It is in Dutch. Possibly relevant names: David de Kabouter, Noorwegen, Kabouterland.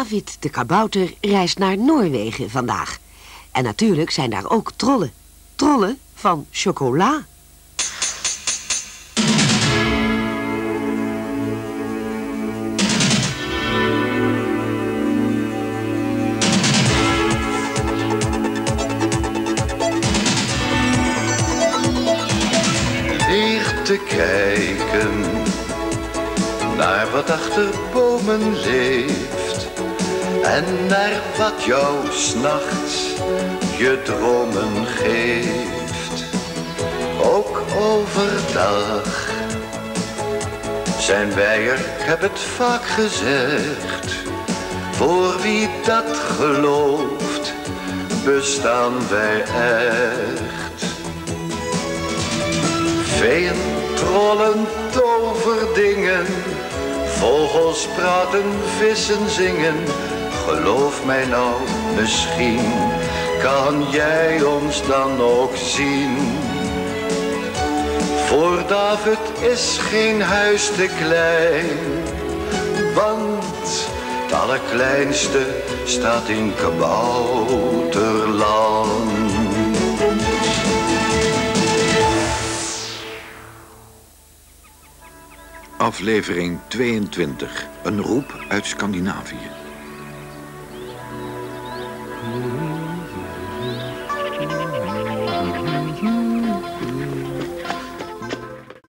David de Kabouter reist naar Noorwegen vandaag. En natuurlijk zijn daar ook trollen. Trollen van chocola. Hier te kijken naar wat achter bomen leeft en naar wat jou 's nachts je dromen geeft. Ook overdag zijn wij er, ik heb het vaak gezegd. Voor wie dat gelooft, bestaan wij echt. Veeën trollen, toverdingen, vogels praten, vissen zingen. Geloof mij nou, misschien kan jij ons dan ook zien. Voor David is geen huis te klein, want het allerkleinste staat in Kabouterland. Aflevering 22, een roep uit Scandinavië.